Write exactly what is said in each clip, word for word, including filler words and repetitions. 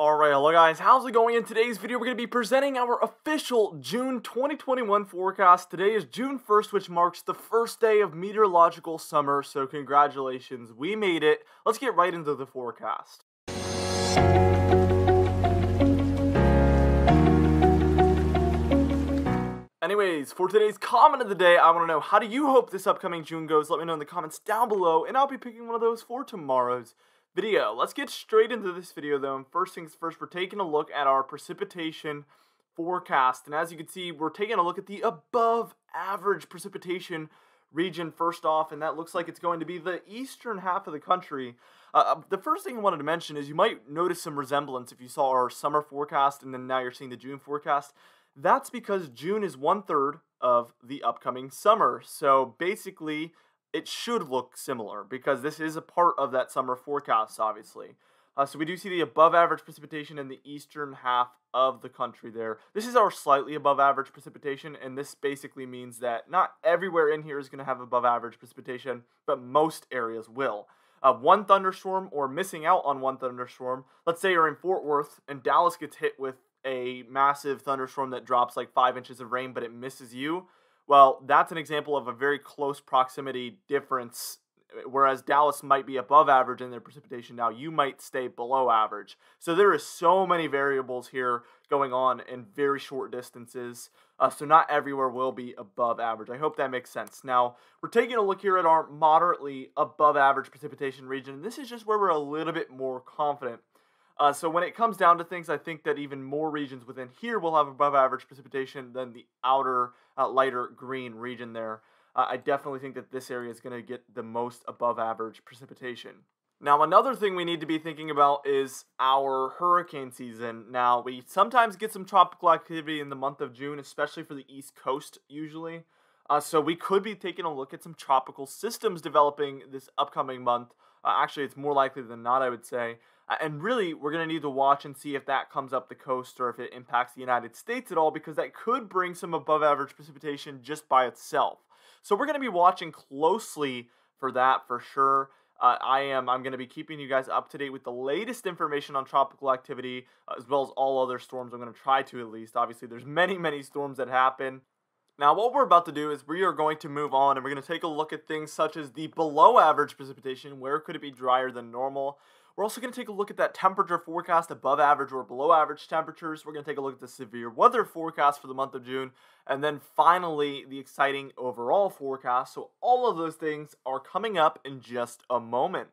Alright, hello guys, how's it going? In today's video, we're going to be presenting our official June twenty twenty-one forecast. Today is June first, which marks the first day of meteorological summer, so congratulations, we made it. Let's get right into the forecast. Anyways, for today's comment of the day, I want to know, how do you hope this upcoming June goes? Let me know in the comments down below, and I'll be picking one of those for tomorrow's video. Let's get straight into this video though, and first things first, we're taking a look at our precipitation forecast, and as you can see, we're taking a look at the above average precipitation region first off, and that looks like it's going to be the eastern half of the country. Uh, the first thing I wanted to mention is you might notice some resemblance if you saw our summer forecast and then now you're seeing the June forecast. That's because June is one-third of the upcoming summer, so basically it should look similar because this is a part of that summer forecast, obviously. Uh, so we do see the above average precipitation in the eastern half of the country there. This is our slightly above average precipitation, and this basically means that not everywhere in here is going to have above average precipitation, but most areas will. Uh, one thunderstorm or missing out on one thunderstorm, let's say you're in Fort Worth and Dallas gets hit with a massive thunderstorm that drops like five inches of rain, but it misses you. Well, that's an example of a very close proximity difference, whereas Dallas might be above average in their precipitation now, you might stay below average. So there is so many variables here going on in very short distances, uh, so not everywhere will be above average. I hope that makes sense. Now, we're taking a look here at our moderately above average precipitation region, and this is just where we're a little bit more confident. Uh, so when it comes down to things, I think that even more regions within here will have above average precipitation than the outer, uh, lighter green region there. Uh, I definitely think that this area is going to get the most above average precipitation. Now, another thing we need to be thinking about is our hurricane season. Now, we sometimes get some tropical activity in the month of June, especially for the East Coast usually. Uh, so we could be taking a look at some tropical systems developing this upcoming month. Uh, actually, it's more likely than not, I would say. And really, we're going to need to watch and see if that comes up the coast or if it impacts the United States at all, because that could bring some above-average precipitation just by itself. So we're going to be watching closely for that for sure. Uh, I am I'm going to be keeping you guys up to date with the latest information on tropical activity, uh, as well as all other storms. I'm going to try to at least. Obviously, there's many, many storms that happen. Now, what we're about to do is we are going to move on, and we're going to take a look at things such as the below-average precipitation. Where could it be drier than normal? We're also going to take a look at that temperature forecast, above average or below average temperatures. We're going to take a look at the severe weather forecast for the month of June. And then finally, the exciting overall forecast. So all of those things are coming up in just a moment.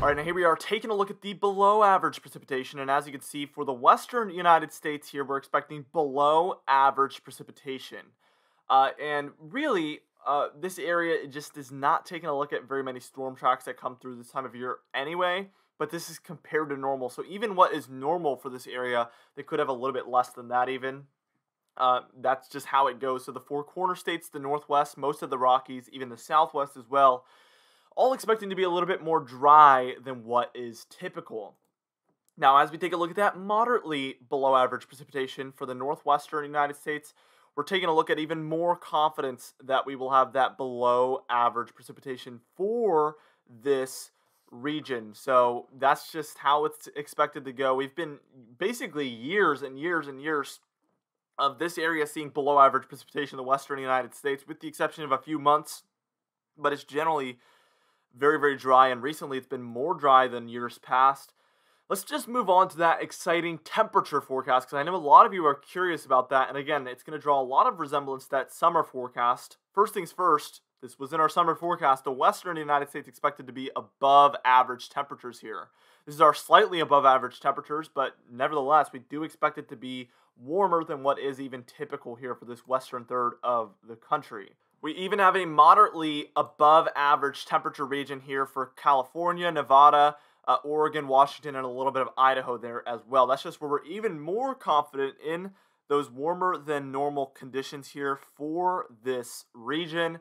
All right, now here we are taking a look at the below average precipitation, and as you can see, for the western United States here, we're expecting below average precipitation. Uh, and really... Uh, this area just is not taking a look at very many storm tracks that come through this time of year anyway, but this is compared to normal. So even what is normal for this area, they could have a little bit less than that even. Uh, that's just how it goes. So the Four Corner States, the Northwest, most of the Rockies, even the Southwest as well, all expecting to be a little bit more dry than what is typical. Now, as we take a look at that moderately below average precipitation for the Northwestern United States, we're taking a look at even more confidence that we will have that below average precipitation for this region. So that's just how it's expected to go. We've been basically years and years and years of this area seeing below average precipitation in the western United States, with the exception of a few months, but it's generally very, very dry, and recently it's been more dry than years past. Let's just move on to that exciting temperature forecast, because I know a lot of you are curious about that, and again, it's going to draw a lot of resemblance to that summer forecast. First things first, this was in our summer forecast, the western United States expected to be above average temperatures here. This is our slightly above average temperatures, but nevertheless, we do expect it to be warmer than what is even typical here for this western third of the country. We even have a moderately above average temperature region here for California, Nevada, Uh, Oregon, Washington, and a little bit of Idaho there as well. That's just where we're even more confident in those warmer than normal conditions here for this region.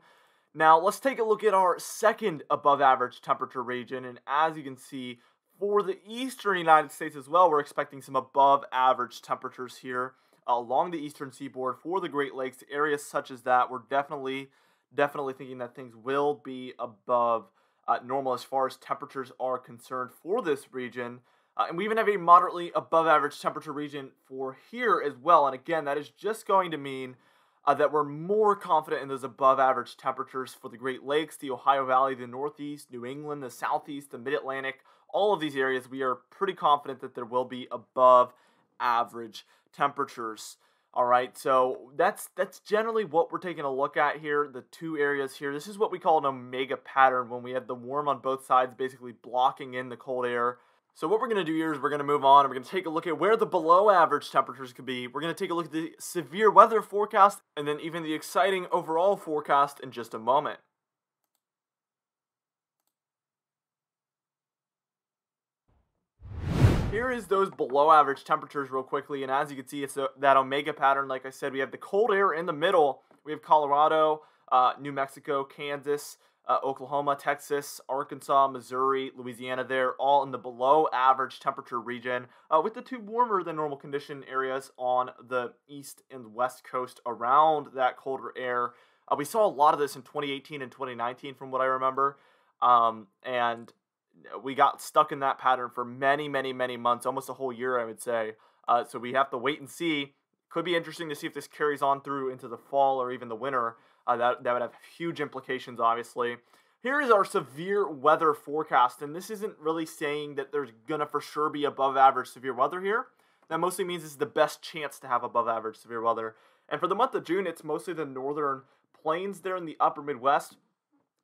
Now, let's take a look at our second above average temperature region. And as you can see, for the eastern United States as well, we're expecting some above average temperatures here uh, along the eastern seaboard for the Great Lakes. Areas such as that, we're definitely, definitely thinking that things will be above uh, normal as far as temperatures are concerned for this region. Uh, and we even have a moderately above average temperature region for here as well. And again, that is just going to mean uh, that we're more confident in those above average temperatures for the Great Lakes, the Ohio Valley, the Northeast, New England, the Southeast, the Mid-Atlantic. All of these areas, we are pretty confident that there will be above average temperatures. All right, so that's that's generally what we're taking a look at here, the two areas here. This is what we call an omega pattern, when we have the warm on both sides basically blocking in the cold air. So what we're going to do here is we're going to move on, and we're going to take a look at where the below average temperatures could be. We're going to take a look at the severe weather forecast, and then even the exciting overall forecast in just a moment. Here is those below average temperatures real quickly, and as you can see, it's a, that omega pattern. Like I said, we have the cold air in the middle. We have Colorado, uh, New Mexico, Kansas, uh, Oklahoma, Texas, Arkansas, Missouri, Louisiana there, all in the below average temperature region, uh, with the two warmer than normal condition areas on the east and west coast around that colder air. Uh, we saw a lot of this in twenty eighteen and twenty nineteen from what I remember, um, and we got stuck in that pattern for many, many, many months, almost a whole year, I would say. Uh, so we have to wait and see. Could be interesting to see if this carries on through into the fall or even the winter. Uh, that, that would have huge implications, obviously. Here is our severe weather forecast, and this isn't really saying that there's going to for sure be above average severe weather here. That mostly means it's the best chance to have above average severe weather. And for the month of June, it's mostly the northern plains there in the upper Midwest,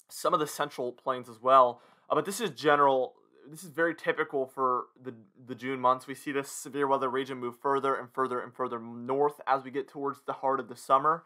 some of the central plains as well. Uh, but this is general, this is very typical for the, the June months. We see this severe weather region move further and further and further north as we get towards the heart of the summer.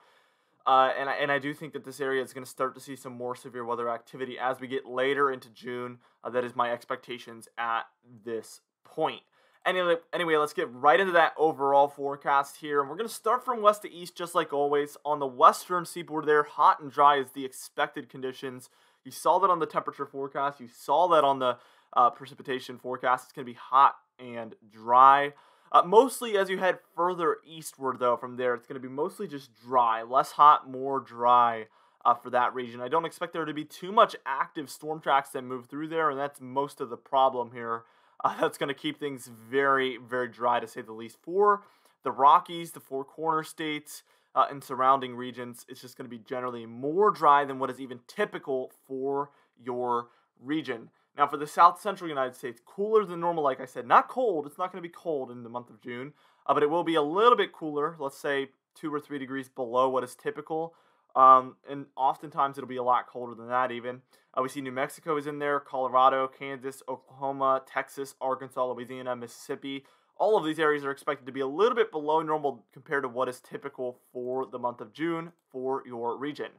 Uh, and, I, and I do think that this area is going to start to see some more severe weather activity as we get later into June. Uh, that is my expectations at this point. Anyway, anyway, let's get right into that overall forecast here. And we're going to start from west to east, just like always. On the western seaboard there, hot and dry is the expected conditions. You saw that on the temperature forecast. You saw that on the uh, precipitation forecast. It's going to be hot and dry. Uh, mostly as you head further eastward, though, from there, it's going to be mostly just dry. Less hot, more dry uh, for that region. I don't expect there to be too much active storm tracks that move through there, and that's most of the problem here. Uh, that's going to keep things very, very dry, to say the least. For the Rockies, the Four Corner States, Uh, in surrounding regions, it's just going to be generally more dry than what is even typical for your region. Now, for the South Central United States, cooler than normal, like I said. Not cold. It's not going to be cold in the month of June, uh, but it will be a little bit cooler, let's say two or three degrees below what is typical, um, and oftentimes it'll be a lot colder than that even. Uh, we see New Mexico is in there, Colorado, Kansas, Oklahoma, Texas, Arkansas, Louisiana, Mississippi. All of these areas are expected to be a little bit below normal compared to what is typical for the month of June for your region.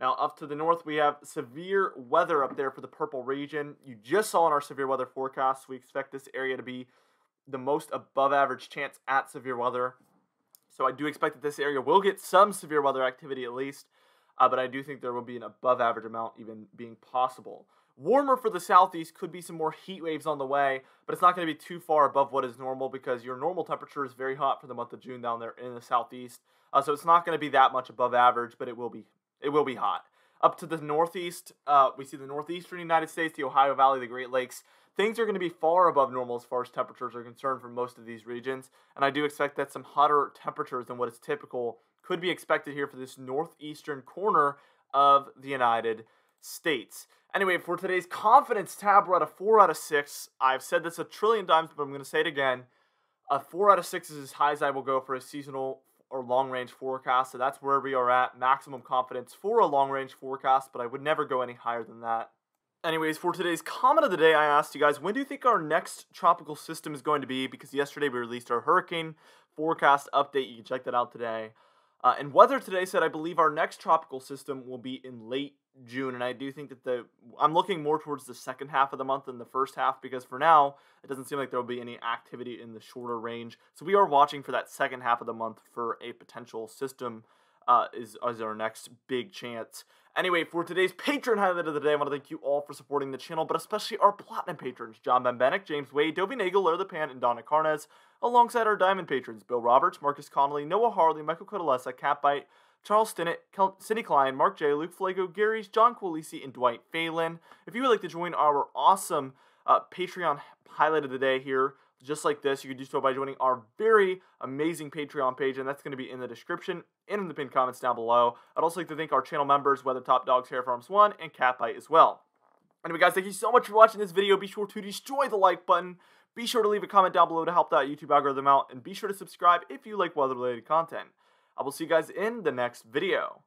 Now, up to the north, we have severe weather up there for the purple region. You just saw in our severe weather forecast, we expect this area to be the most above average chance at severe weather. So I do expect that this area will get some severe weather activity at least, uh, but I do think there will be an above average amount even being possible. Warmer for the southeast, could be some more heat waves on the way, but it's not going to be too far above what is normal because your normal temperature is very hot for the month of June down there in the southeast. Uh, so it's not going to be that much above average, but it will be it will be hot. Up to the northeast, uh, we see the northeastern United States, the Ohio Valley, the Great Lakes. Things are going to be far above normal as far as temperatures are concerned for most of these regions, and I do expect that some hotter temperatures than what is typical could be expected here for this northeastern corner of the United States. States. Anyway, for today's confidence tab, we're at a four out of six. I've said this a trillion times, but I'm going to say it again. A four out of six is as high as I will go for a seasonal or long-range forecast, so that's where we are at. Maximum confidence for a long-range forecast, but I would never go any higher than that. Anyways, for today's comment of the day, I asked you guys, when do you think our next tropical system is going to be? Because yesterday we released our hurricane forecast update. You can check that out today. Uh, and Weather Today said, I believe our next tropical system will be in late June, and I do think that the I'm looking more towards the second half of the month than the first half, because for now, it doesn't seem like there will be any activity in the shorter range. So we are watching for that second half of the month for a potential system uh, is, is our next big chance. Anyway, for today's patron highlight of the day, I want to thank you all for supporting the channel, but especially our platinum patrons, John Bembenek, James Wade, Dobie Nagel, Lear the Pan, and Donna Carnes, alongside our diamond patrons, Bill Roberts, Marcus Connolly, Noah Harley, Michael Cotalesa, Cat Bite, Charles Stinnett, Cindy Klein, Mark J., Luke Flago, Gary's, John Quallisi, and Dwight Phelan. If you would like to join our awesome uh, Patreon highlight of the day here, just like this, you can do so by joining our very amazing Patreon page, and that's going to be in the description and in the pinned comments down below. I'd also like to thank our channel members, WeatherTopDogs, HairFarms one, and Cat Bite as well. Anyway, guys, thank you so much for watching this video. Be sure to destroy the like button. Be sure to leave a comment down below to help that YouTube algorithm out, and be sure to subscribe if you like weather-related content. I will see you guys in the next video.